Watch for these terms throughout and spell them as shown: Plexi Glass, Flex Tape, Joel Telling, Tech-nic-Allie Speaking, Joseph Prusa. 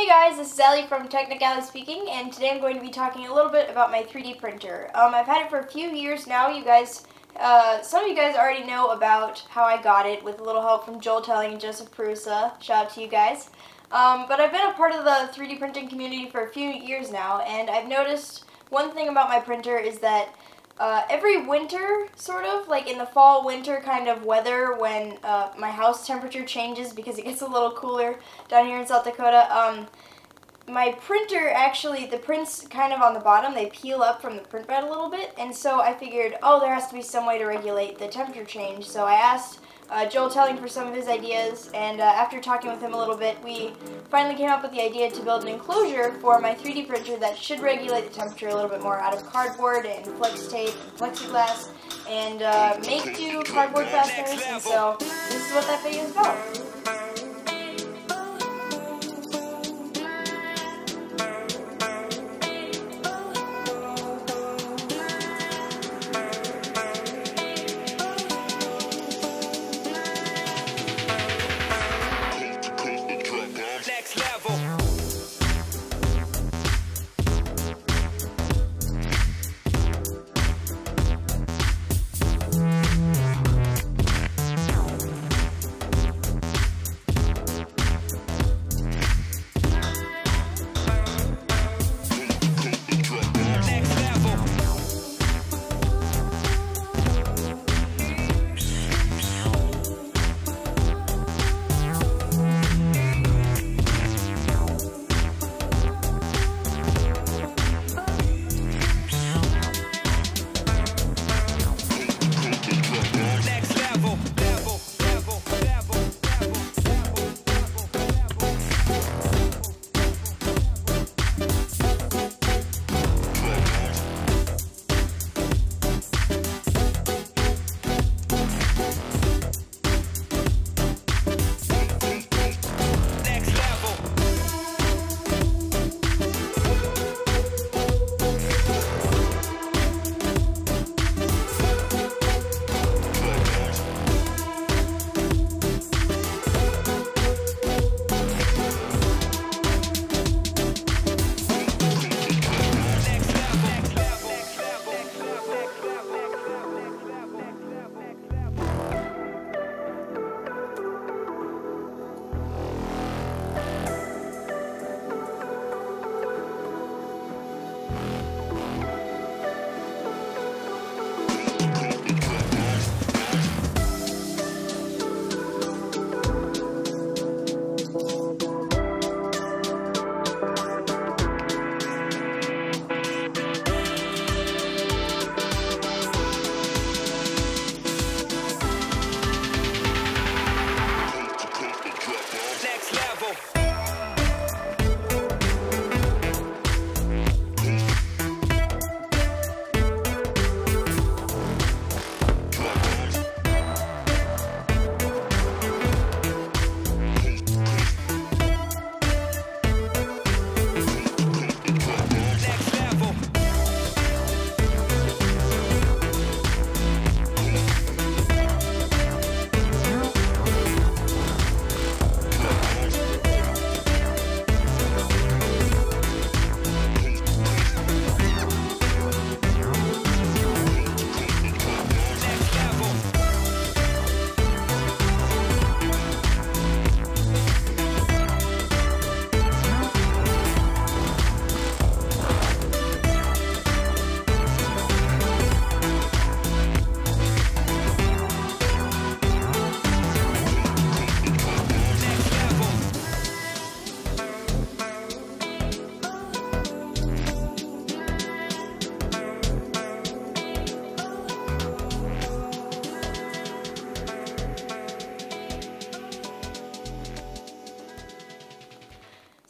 Hey guys, this is Allie from Tech-nic-Allie Speaking, and today I'm going to be talking a little bit about my 3D printer. I've had it for a few years now. You guys, some of you guys already know about how I got it with a little help from Joel Telling and Joseph Prusa. Shout out to you guys. But I've been a part of the 3D printing community for a few years now, and I've noticed one thing about my printer is that every winter, sort of, like in the fall-winter kind of weather when my house temperature changes because it gets a little cooler down here in South Dakota, my printer actually, the prints kind of on the bottom, they peel up from the print bed a little bit, and so I figured, oh, there has to be some way to regulate the temperature change, so I asked Joel Telling for some of his ideas, and after talking with him a little bit, we finally came up with the idea to build an enclosure for my 3D printer that should regulate the temperature a little bit more out of cardboard and Flex Tape and Plexi Glass, and make do cardboard fasteners, and so this is what that video is about.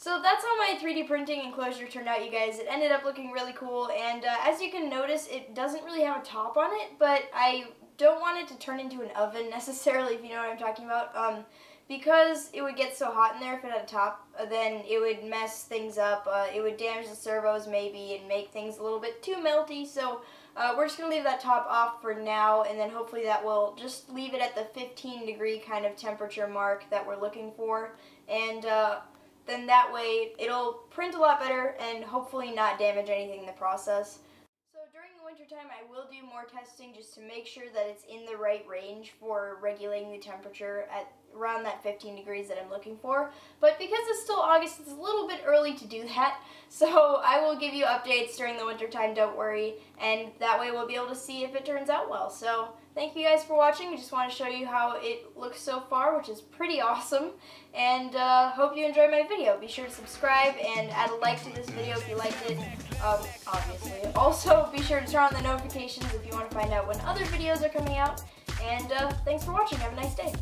So that's how my 3D printing enclosure turned out, you guys. It ended up looking really cool, and as you can notice, it doesn't really have a top on it, but I don't want it to turn into an oven necessarily, if you know what I'm talking about, because it would get so hot in there if it had a top, then it would mess things up, it would damage the servos maybe and make things a little bit too melty, so we're just going to leave that top off for now, and then hopefully that will just leave it at the 15 degree kind of temperature mark that we're looking for, and then that way it'll print a lot better and hopefully not damage anything in the process. So during the winter time I will do more testing just to make sure that it's in the right range for regulating the temperature at around that 15 degrees that I'm looking for. But because it's still August, it's a little bit early to do that. So I will give you updates during the winter time, don't worry. And that way we'll be able to see if it turns out well. So thank you guys for watching. I just want to show you how it looks so far, which is pretty awesome. And hope you enjoyed my video. Be sure to subscribe and add a like to this video if you liked it, obviously. Also, be sure to turn on the notifications if you want to find out when other videos are coming out. And thanks for watching. Have a nice day.